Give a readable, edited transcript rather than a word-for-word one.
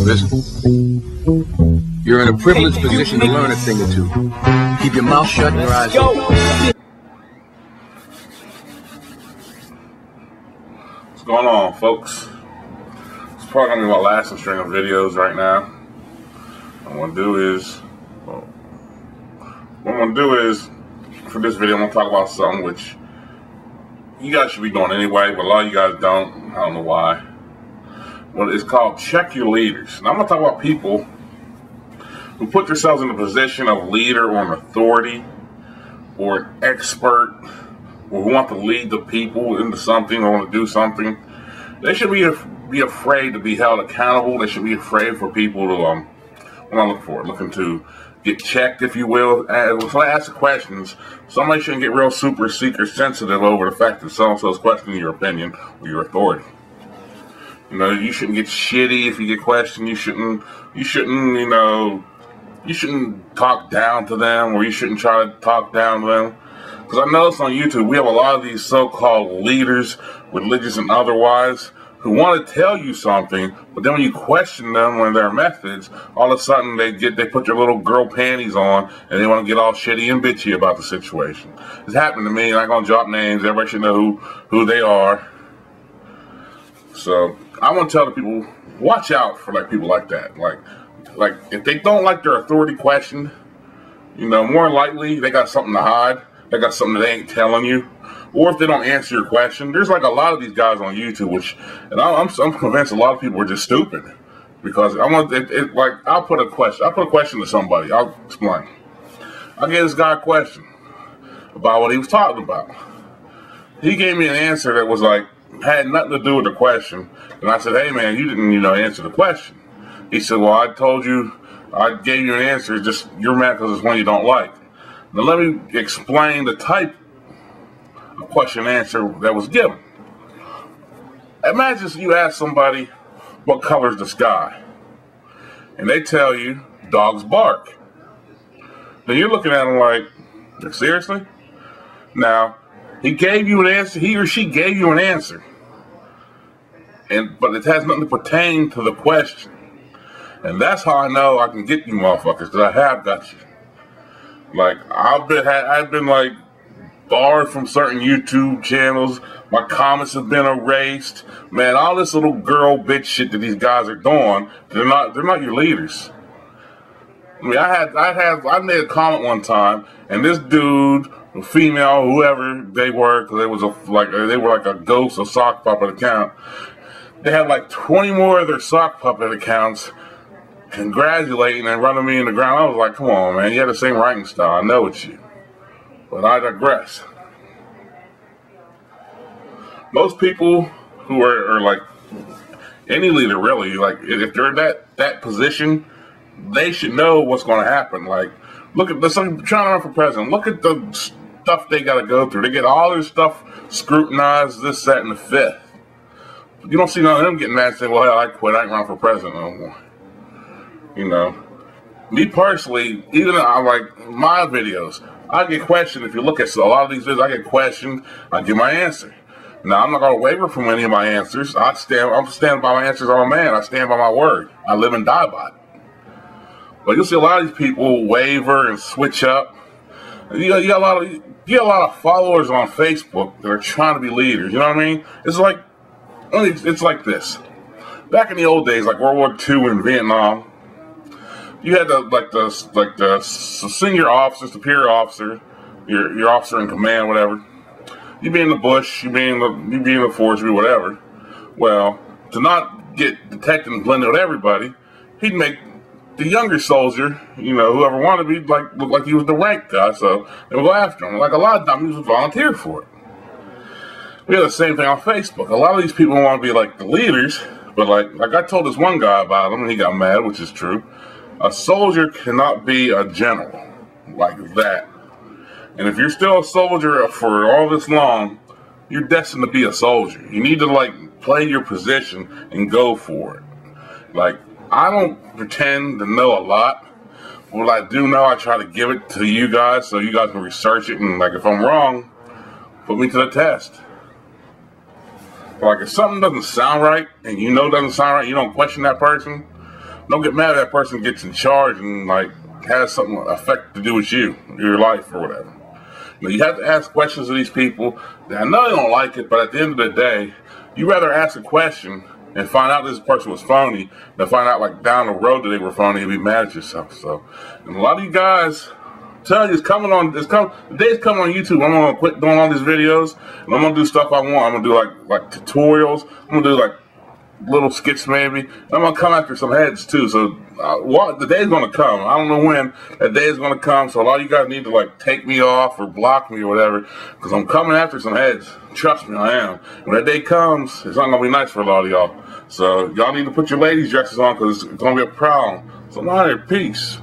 Listen, you're in a privileged position to learn a thing or two. Keep your mouth shut and your eyes open. What's going on, folks? It's probably going to be my last string of videos right now. What I'm going to do is, for this video, I'm going to talk about something which you guys should be doing anyway, but a lot of you guys don't. I don't know why. Well, it's called check your leaders. And I'm going to talk about people who put themselves in the position of leader or an authority or an expert or who want to lead the people into something or want to do something. They should be afraid to be held accountable. They should be afraid for people to, looking to get checked, if you will. And so I ask the questions. Somebody shouldn't get real super secret sensitive over the fact that so-and-so's questioning your opinion or your authority. You know, you shouldn't get shitty if you get questioned. You shouldn't talk down to them, or you shouldn't try to talk down to them. Because I noticed on YouTube, we have a lot of these so-called leaders, religious and otherwise, who want to tell you something, but then when you question them and their methods, all of a sudden they put their little girl panties on and they want to get all shitty and bitchy about the situation. It's happened to me. I'm not going to drop names. Everybody should know who they are. So I want to tell the people, watch out for like people like that. Like if they don't like their authority questioned, you know, more likely they got something to hide. They got something that they ain't telling you. Or if they don't answer your question, there's like a lot of these guys on YouTube, and I'm convinced a lot of people are just stupid. Because I'll put a question. I'll put a question to somebody. I'll explain. I gave this guy a question about what he was talking about. He gave me an answer that was like, had nothing to do with the question. And I said, hey man, you didn't, answer the question. He said, well, I gave you an answer, just you're mad because it's one you don't like. Now let me explain the type of question and answer that was given. Imagine you ask somebody, what color is the sky? And they tell you, dogs bark. Then you're looking at them like, seriously? Now, he gave you an answer. He or she gave you an answer, but it has nothing to pertain to the question. And that's how I know I can get you motherfuckers, because I have got you. Like I've been like barred from certain YouTube channels. My comments have been erased. Man, all this little girl bitch shit that these guys are doing. They're not your leaders. I mean, I made a comment one time, and this dude, female, whoever they were, because they were like a ghost of sock puppet account. They had like 20 more of their sock puppet accounts congratulating and running me in the ground. I was like, come on, man, you had the same writing style. I know it's you, but I digress. Most people who are like any leader, really, like if they're in that position, they should know what's going to happen. Like, look at this. I'm trying to run for president. Look at the stuff they got to go through. They get all their stuff scrutinized, this, that, and the fifth. You don't see none of them getting mad and saying, well, hell, I quit. I ain't running for president no more. You know, me personally, even though I like my videos, I get questioned. If you look at a lot of these videos, I get questioned. I give my answer. Now, I'm not going to waver from any of my answers. I'm standing by my answers. I'm a man. I stand by my word. I live and die by it. But you'll see a lot of these people waver and switch up. You got a lot of followers on Facebook that are trying to be leaders. You know what I mean? It's like this. Back in the old days, like World War II and Vietnam, you had the senior officer, superior officer, your officer in command, whatever. You'd be in the bush, you'd be in the forest, you'd be whatever. Well, to not get detected and blended with everybody, he'd make the younger soldier, whoever wanted to be, like, looked like he was the rank guy, so they would go after him. Like, a lot of times, he was volunteer for it. We have the same thing on Facebook. A lot of these people want to be, like, the leaders, but, like I told this one guy about him, and he got mad, which is true. A soldier cannot be a general like that. And if you're still a soldier for all this long, you're destined to be a soldier. You need to, like, play your position and go for it. Like, I don't pretend to know a lot. What I do know, I try to give it to you guys so you guys can research it, and like if I'm wrong, put me to the test. But like if something doesn't sound right and you know it doesn't sound right, you don't question that person, Don't get mad at that person who gets in charge and like has something effect to do with you, your life or whatever. Now, you have to ask questions of these people. Now, I know you don't like it, but at the end of the day, you rather ask a question and find out this person was phony than find out like down the road that they were phony and be mad at yourself. So, and a lot of you guys, I'm telling you, the day's coming on YouTube. I'm gonna quit doing all these videos and I'm gonna do stuff I want. I'm gonna do like tutorials. I'm gonna do like little skits maybe. And I'm gonna come after some heads too. So the day's gonna come. I don't know when that day is gonna come. So a lot of you guys need to like take me off or block me or whatever, because I'm coming after some heads. Trust me, I am. When that day comes, it's not gonna be nice for a lot of y'all. So y'all need to put your ladies' dresses on, because it's gonna be a problem. So I'm out of here. Peace.